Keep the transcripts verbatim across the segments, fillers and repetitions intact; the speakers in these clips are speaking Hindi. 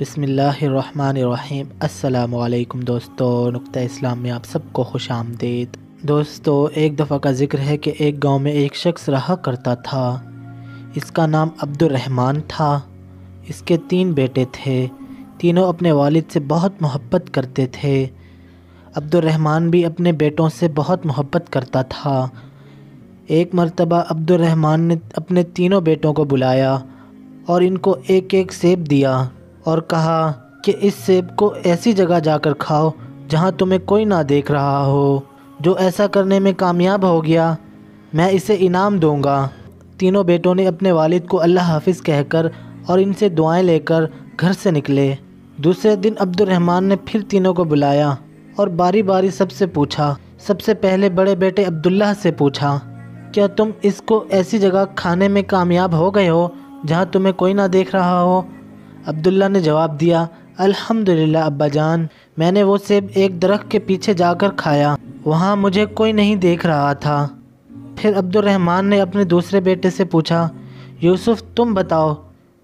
बिस्मिल्लाहिर्रहमानिर्रहीम। अस्सलामुअलैकुम दोस्तों, नुक्ता इस्लाम में आप सबको खुश आमदीद। दोस्तों, एक दफ़ा का जिक्र है कि एक गांव में एक शख्स रहा करता था। इसका नाम अब्दुर्रहमान था। इसके तीन बेटे थे। तीनों अपने वालिद से बहुत मोहब्बत करते थे। अब्दुर्रहमान भी अपने बेटों से बहुत मोहब्बत करता था। एक मरतबा अब्दुर्रहमान ने अपने तीनों बेटों को बुलाया और इनको एक एक सेब दिया और कहा कि इस सेब को ऐसी जगह जाकर खाओ जहां तुम्हें कोई ना देख रहा हो। जो ऐसा करने में कामयाब हो गया, मैं इसे इनाम दूंगा। तीनों बेटों ने अपने वालिद को अल्लाह हाफिज़ कहकर और इनसे दुआएं लेकर घर से निकले। दूसरे दिन अब्दुर्रहमान ने फिर तीनों को बुलाया और बारी बारी सबसे पूछा। सबसे पहले बड़े बेटे अब्दुल्लाह से पूछा, क्या तुम इसको ऐसी जगह खाने में कामयाब हो गए हो जहाँ तुम्हें कोई ना देख रहा हो? अब्दुल्ला ने जवाब दिया, अल्हम्दुलिल्लाह अब्बा जान, मैंने वो सेब एक दरख्त के पीछे जाकर खाया, वहाँ मुझे कोई नहीं देख रहा था। फिर अब्दुर्रहमान ने अपने दूसरे बेटे से पूछा, यूसुफ तुम बताओ,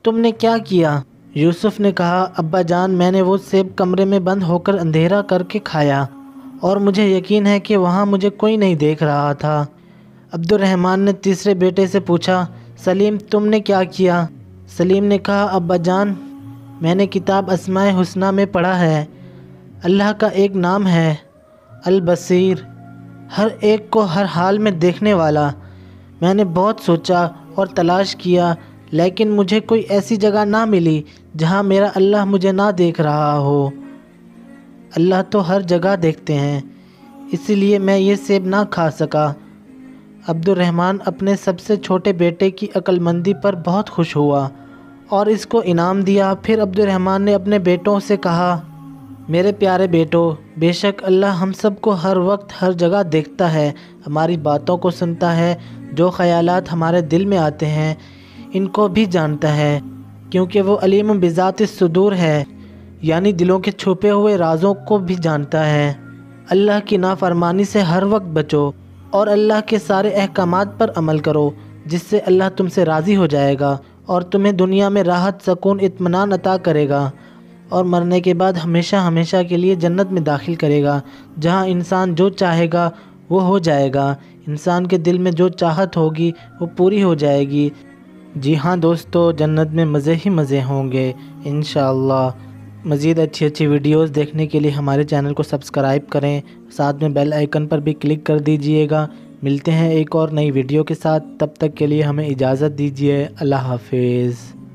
तुमने क्या किया? यूसुफ ने कहा, अब्बा जान, मैंने वो सेब कमरे में बंद होकर अंधेरा करके खाया और मुझे यकीन है कि वहाँ मुझे कोई नहीं देख रहा था। अब्दुर्रहमान ने तीसरे बेटे से पूछा, सलीम तुमने क्या किया? सलीम ने कहा, अब्बा जान, मैंने किताब अस्माए हुस्ना में पढ़ा है, अल्लाह का एक नाम है अल-बसीर, हर एक को हर हाल में देखने वाला। मैंने बहुत सोचा और तलाश किया, लेकिन मुझे कोई ऐसी जगह ना मिली जहां मेरा अल्लाह मुझे ना देख रहा हो। अल्लाह तो हर जगह देखते हैं, इसलिए मैं ये सेब ना खा सका। अब्दुर्रहमान अपने सबसे छोटे बेटे की अक्लमंदी पर बहुत खुश हुआ और इसको इनाम दिया। फिर अब्दुर्रहमान ने अपने बेटों से कहा, मेरे प्यारे बेटों, बेशक अल्लाह हम सब को हर वक्त हर जगह देखता है, हमारी बातों को सुनता है, जो ख्यालात हमारे दिल में आते हैं इनको भी जानता है, क्योंकि वो अलीम बिज़ातिस सुदूर है, यानी दिलों के छुपे हुए राजों को भी जानता है। अल्लाह की नाफरमानी से हर वक्त बचो और अल्लाह के सारे अहकामात पर अमल करो, जिससे अल्लाह तुमसे राज़ी हो जाएगा और तुम्हें दुनिया में राहत, सकून, इत्मीनान अता करेगा और मरने के बाद हमेशा हमेशा के लिए जन्नत में दाखिल करेगा, जहां इंसान जो चाहेगा वो हो जाएगा। इंसान के दिल में जो चाहत होगी वो पूरी हो जाएगी। जी हाँ दोस्तों, जन्नत में मज़े ही मज़े होंगे इंशाअल्लाह। मज़ीद अच्छी अच्छी वीडियोस देखने के लिए हमारे चैनल को सब्सक्राइब करें, साथ में बेल आइकन पर भी क्लिक कर दीजिएगा। मिलते हैं एक और नई वीडियो के साथ, तब तक के लिए हमें इजाज़त दीजिए। अल्लाह हाफिज़।